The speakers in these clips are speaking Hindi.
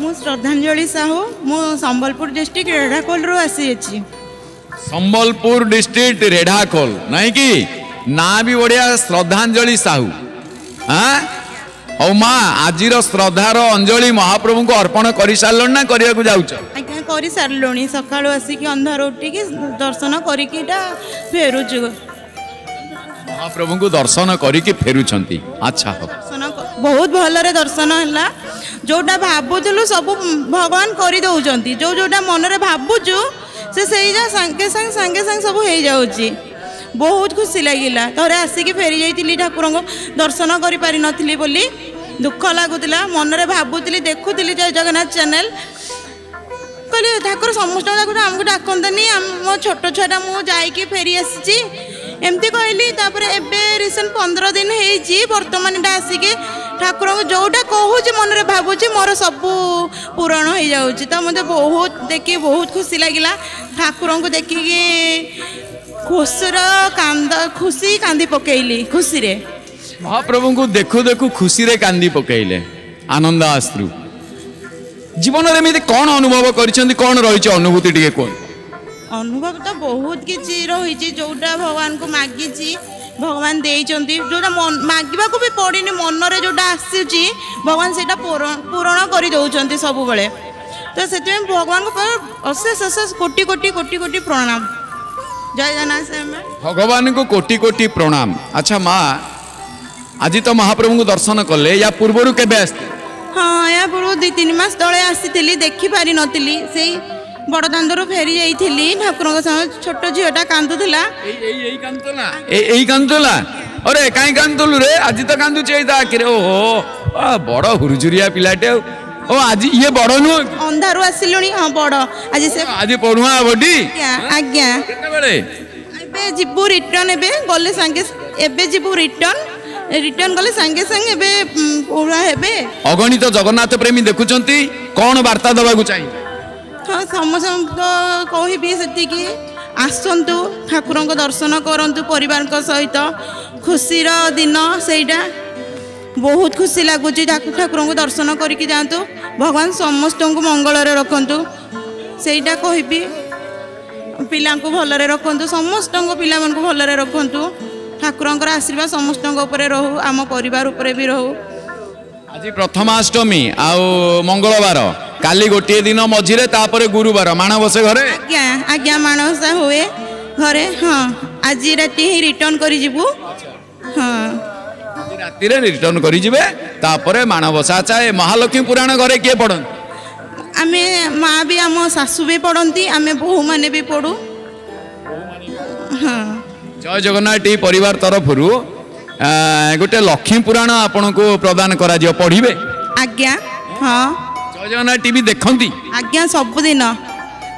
मु श्रद्धांजलि साहू मु संबलपुर डिस्ट्रिक्ट रेढ़ाखोल रो आसी अछि। संबलपुर डिस्ट्रिक्ट रेढ़ाखोल नहीं कि ना भी बढ़िया श्रद्धांजलि साहू। हाँ ओ माँ आज श्रद्धार अंजलि महाप्रभु को अर्पण कर सारे ना करा कर सारे सका आसिक अंधार उठिक दर्शन करा फेरु महाप्रभु को दर्शन करिके फेरुछंती। अच्छा हो बहुत भलरे दर्शन है जोटा भावुलु सब भगवान कर दौरान जो जोटा मन में भावुचु से संगे संग सब हो जाऊँगी। बहुत खुशी लगिला घरे आसिक फेरी जाइली ठाकुर को दर्शन कर पारि नथिली बोली दुख लगुला मन में भावुली देखुली जय जगन्नाथ चैनल कहली ठाकुर समस्त आमको डाकतानी मो छोट छुआटा मुझे फेरी आसी एमती कहली रिसेंट 15 दिन वर्तमान टा आसिक ठाकुर को जोटा कहूँ मन में भावुची मोर सबू पूरण हो जाऊँगी। तो मत बहुत देखिए बहुत खुशी लगिला ठाकुर को देखिकी खुशर कांद खुशी कांदी पकईली खुशी रे महाप्रभु को देखु देखु खुशी रे कांदी पकईले आनंद आश्रु जीवन में कौन अनुभव करिसेंती कौन रही अनुभूति टिके कोन अनुभव तो बहुत किसी रही जोटा भगवान को मागिची भगवान देइचंती जोटा मागिबा को भी पड़िनी मन रे जोटा आसीची भगवान सेटा पूरण करि दउचंती सब बेले। तो सेते भगवान को अशेष अशेष कोटि कोटि प्रणाम जय जगन्नाथ भगवान को कोटि कोटि प्रणाम। अच्छा माँ आज तो महाप्रभु को दर्शन कले या पूर्व के हाँ या पूर्व 2-3 मास तले आसी देखी पारि नी से बड़दांदर फेरी जाइली ठाकुर छोट झीटा कांदुला अरे कहीं कांदुलु रे आज तो कांदुचे आखिरे ओहो बड़ हुरुजुरिया पिलाटे ओ आज ये बड़ नु अंधारू आसिलुनी हां बड़ आज से आज पढुआ बडी आज्ञा केते बेले एबे जिबु रिटर्न एबे गले संगे एबे जिबु रिटर्न गले संगे संगे एबे पूरा हेबे अगणित जगन्नाथ प्रेमी देखुचंती कोन वार्ता दबा को चाहि हां समसम तो कहबी सेति की आसंतु ठाकुर को दर्शन करंतु परिवार को सहित खुशी रो दिन सेटा बहुत खुशी लगुच ठाकुर को दर्शन करके जातु भगवान समस्त को मंगल रे रखंतु सेटा कहबी पिला को भल रे रखंतु समस्त पिला मन को भल रे रखंतु ठाकुर आशीर्वाद समस्त रहू आम परिवार उपरे भी रहू। आज प्रथमाष्टमी आ मंगलवार काली गोटे दिन मझीरे तापर गुरुवार माणवसे घरे आज्ञा आज्ञा माणवसा हुए घरे हाँ आज राति ही रिटर्न कर राति रिटर्न करे मानवसा चाहे महालक्ष्मी पुराण घरे किए पढ़ आमे माँ भी आम सासू भी पढ़ती आमे बहु माने भी पढ़ू। हाँ जय जगन्नाथ परिवार तरफ गोटे लक्ष्मी पुराण आपण को प्रदान करा जियो पढ़िबे आज्ञा हाँ जय जगन्नाथ टीवी देखती आज्ञा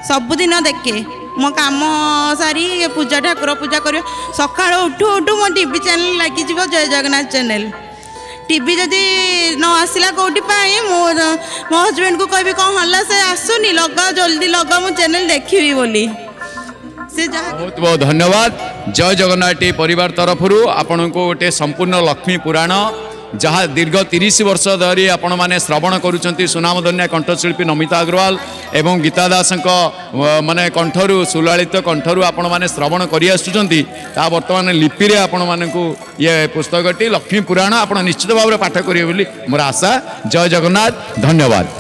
सबुदिन देखे मो कम सारी पूजा ठाकुर पूजा कर सका उठू उठू मो टी चैनल लग जय जगन्नाथ चैनल टीवी जदि न आसला कौटी मो हजबैंड को कह कौन हल्ला से आसुनी लगा जल्दी लगा मो चैनल देखी बोली से बहुत बहुत धन्यवाद जय जगन्नाथ परिवार तरफ आपण को गोटे संपूर्ण लक्ष्मी पुराण जहाँ दीर्घ 30 वर्ष धरी आपण माने श्रवण करुचंती सुनामधन्या कंठशिल्पी नमिता अग्रवाल एवं गीता दासंको माने कंठरू सुलालित कंठरू आपण माने श्रवण करि आसुचंती ता वर्तमान लिपि रे आपण मानकू ये पुस्तकटी लक्ष्मी पुराण आपण निश्चित भाव रे पाठ करिवे बोली मोर आशा। जय जगन्नाथ धन्यवाद।